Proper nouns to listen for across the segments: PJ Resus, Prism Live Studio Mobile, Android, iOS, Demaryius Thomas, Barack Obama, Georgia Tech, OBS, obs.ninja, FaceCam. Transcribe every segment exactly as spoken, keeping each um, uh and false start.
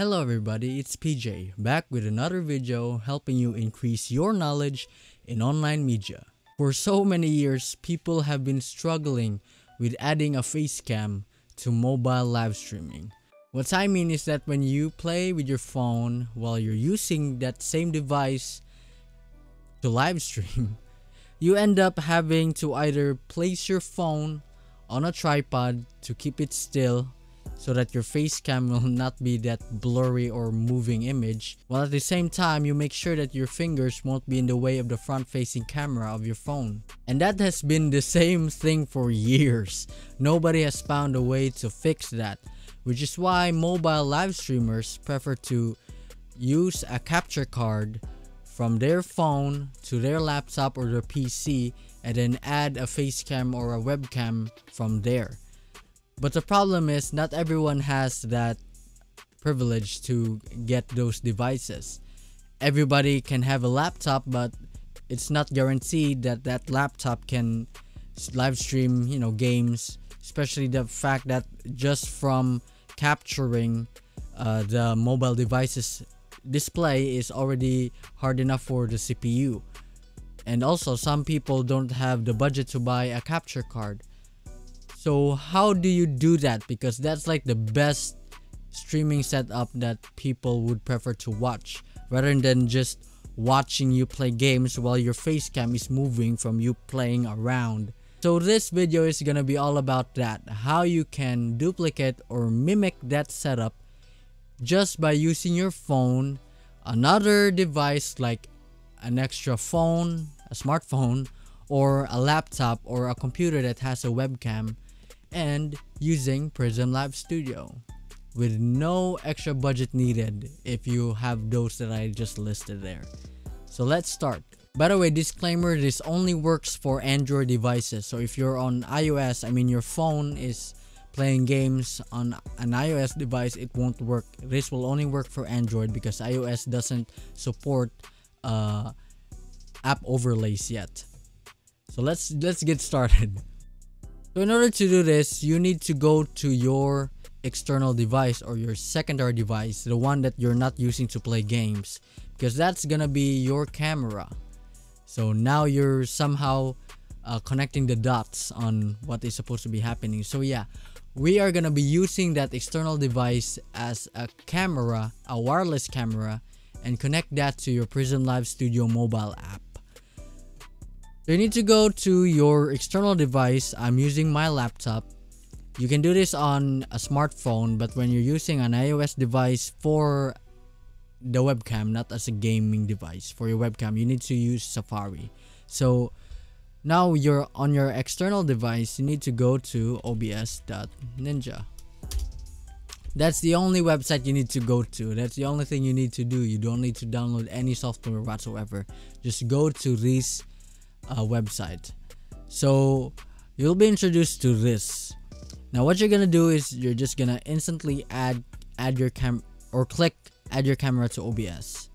Hello everybody, it's P J, back with another video helping you increase your knowledge in online media. For so many years, people have been struggling with adding a face cam to mobile live streaming. What I mean is that when you play with your phone while you're using that same device to live stream, you end up having to either place your phone on a tripod to keep it still so that your face cam will not be that blurry or moving image, while at the same time you make sure that your fingers won't be in the way of the front facing camera of your phone. And that has been the same thing for years. Nobody has found a way to fix that, which is why mobile live streamers prefer to use a capture card from their phone to their laptop or their P C and then add a face cam or a webcam from there. But the problem is not everyone has that privilege to get those devices. Everybody can have a laptop, but it's not guaranteed that that laptop can live stream, you know, games, especially the fact that just from capturing uh, the mobile device's display is already hard enough for the C P U. And also, some people don't have the budget to buy a capture card. So how do you do that? Because that's like the best streaming setup that people would prefer to watch, rather than just watching you play games while your face cam is moving from you playing around. So this video is gonna be all about that, how you can duplicate or mimic that setup just by using your phone, another device like an extra phone, a smartphone, or a laptop or a computer that has a webcam, and using Prism Live Studio with no extra budget needed if you have those that I just listed there. So let's start. By the way, disclaimer, this only works for Android devices. So if you're on iOS, I mean your phone is playing games on an iOS device, it won't work. This will only work for Android because iOS doesn't support uh, app overlays yet. So let's let's get started. So in order to do this, you need to go to your external device or your secondary device, the one that you're not using to play games, because that's gonna be your camera. So now you're somehow uh, connecting the dots on what is supposed to be happening. So yeah, we are gonna be using that external device as a camera, a wireless camera, and connect that to your Prism Live Studio mobile app. So you need to go to your external device. I'm using my laptop. You can do this on a smartphone, but when you're using an iOS device for the webcam, not as a gaming device, for your webcam, you need to use Safari. So now you're on your external device, you need to go to O B S dot ninja. That's the only website you need to go to. That's the only thing you need to do. You don't need to download any software whatsoever. Just go to this Uh, website. So you'll be introduced to this. Now what you're gonna do is you're just gonna instantly add add your cam or click add your camera to O B S.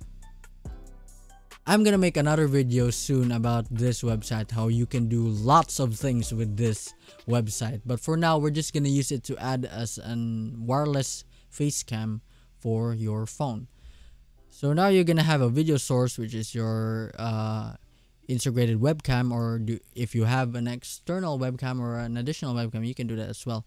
I'm gonna make another video soon about this website, how you can do lots of things with this website, but for now we're just gonna use it to add as an wireless face cam for your phone. So now you're gonna have a video source, which is your uh, integrated webcam, or do, if you have an external webcam or an additional webcam, you can do that as well.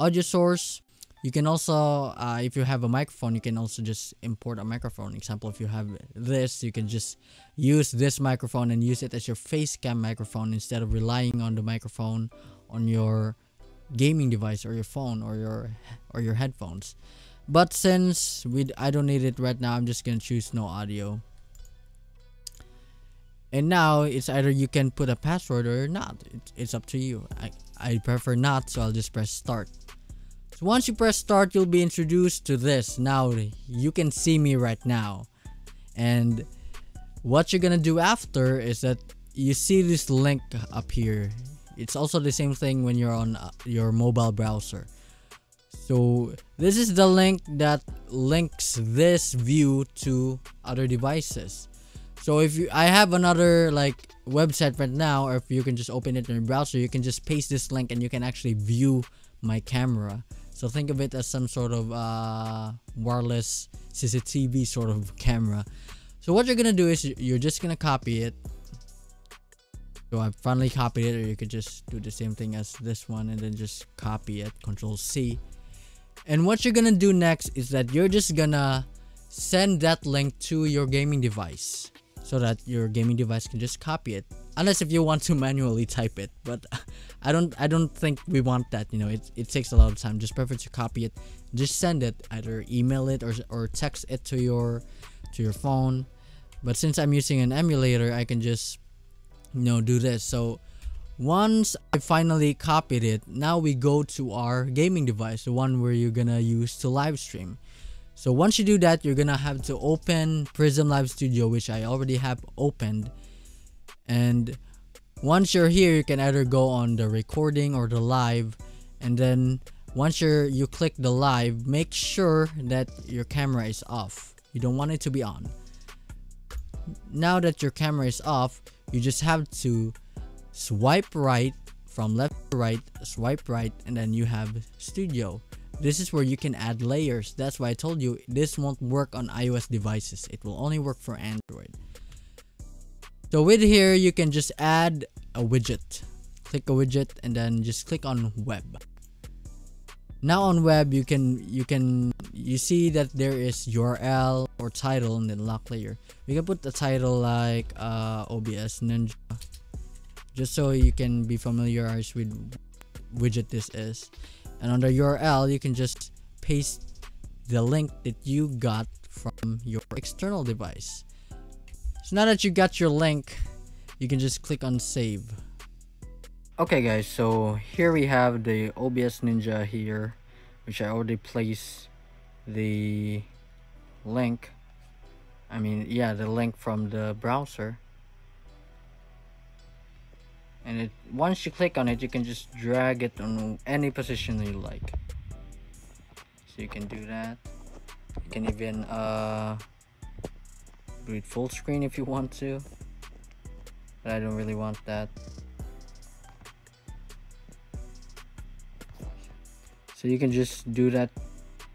Audio source, you can also uh, if you have a microphone, you can also just import a microphone. Example, if you have this, you can just use this microphone and use it as your face cam microphone instead of relying on the microphone on your gaming device or your phone or your or your headphones. But since we I don't need it right now, I'm just gonna choose no audio. And now it's either you can put a password or not. It's up to you. I, I prefer not, so I'll just press start. So once you press start, you'll be introduced to this. Now you can see me right now. And what you're gonna do after is that you see this link up here. It's also the same thing when you're on your mobile browser. So this is the link that links this view to other devices. So if you, I have another like website right now, or if you can just open it in your browser, you can just paste this link and you can actually view my camera. So think of it as some sort of uh, wireless C C T V sort of camera. So what you're gonna do is you're just gonna copy it. So I finally copied it, or you could just do the same thing as this one and then just copy it, Control C. And what you're gonna do next is that you're just gonna send that link to your gaming device so that your gaming device can just copy it, unless if you want to manually type it, but I don't I don't think we want that. You know, it, it takes a lot of time. Just prefer to copy it, just send it, either email it or, or text it to your to your phone. But since I'm using an emulator, I can just, you know, do this. So once I finally copied it, now we go to our gaming device, the one where you're gonna use to live stream. So once you do that, you're gonna have to open Prism Live Studio, which I already have opened. And once you're here, you can either go on the recording or the live, and then once you're you click the live, make sure that your camera is off. You don't want it to be on. Now that your camera is off, you just have to swipe right, from left to right, swipe right, and then you have Studio. This is where you can add layers. That's why I told you this won't work on iOS devices. It will only work for Android. So with here, you can just add a widget. Click a widget and then just click on web. Now on web, you can you can you see that there is U R L or title and then lock layer. We can put the title like uh, O B S ninja, just so you can be familiarized with widget this is. And under U R L, you can just paste the link that you got from your external device. So now that you got your link, you can just click on save. Okay guys, so here we have the O B S ninja here, which I already placed the link. I mean, yeah, the link from the browser. And it, once you click on it, you can just drag it on any position you like. So you can do that. You can even uh, do it full screen if you want to. But I don't really want that. So you can just do that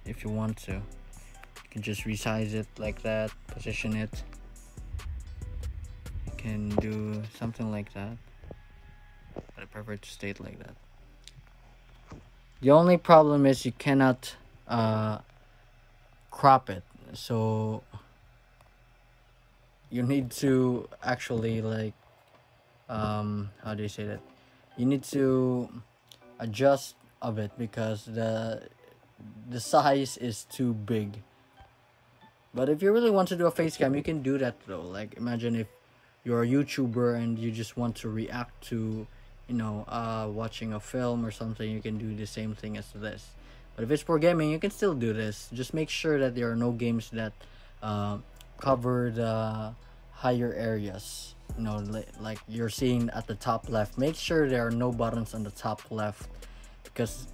if you want to. You can just resize it like that, position it. You can do something like that. But I prefer to stay it like that. The only problem is you cannot uh, crop it. So you need to actually like, um, how do you say that? You need to adjust of it because the the size is too big. But if you really want to do a face cam, you can do that though. Like imagine if you're a YouTuber and you just want to react to, you know, uh watching a film or something, you can do the same thing as this. But if it's for gaming, you can still do this. Just make sure that there are no games that uh, cover the higher areas, you know, like you're seeing at the top left. Make sure there are no buttons on the top left, because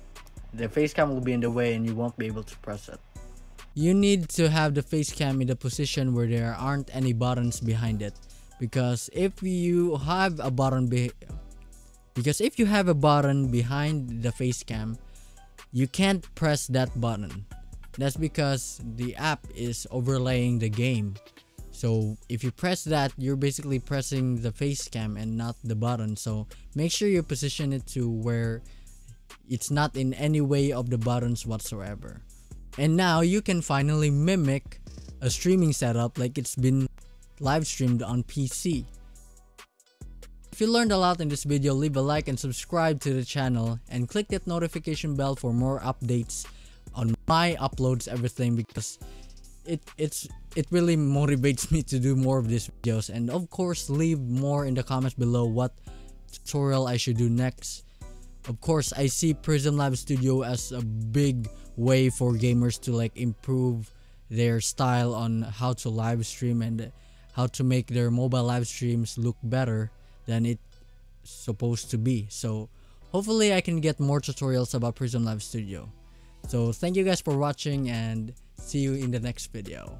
the face cam will be in the way and you won't be able to press it. You need to have the face cam in the position where there aren't any buttons behind it, because if you have a button be because if you have a button behind the face cam, you can't press that button. That's because the app is overlaying the game. So if you press that, you're basically pressing the face cam and not the button. So make sure you position it to where it's not in any way of the buttons whatsoever. And now you can finally mimic a streaming setup like it's been live streamed on P C. If you learned a lot in this video, leave a like and subscribe to the channel, and click that notification bell for more updates on my uploads, everything, because it it's it really motivates me to do more of these videos. And of course, leave more in the comments below what tutorial I should do next. Of course, I see Prism Live Studio as a big way for gamers to like improve their style on how to live stream and how to make their mobile live streams look better than it's supposed to be. So hopefully I can get more tutorials about Prism Live Studio. So thank you guys for watching, and see you in the next video.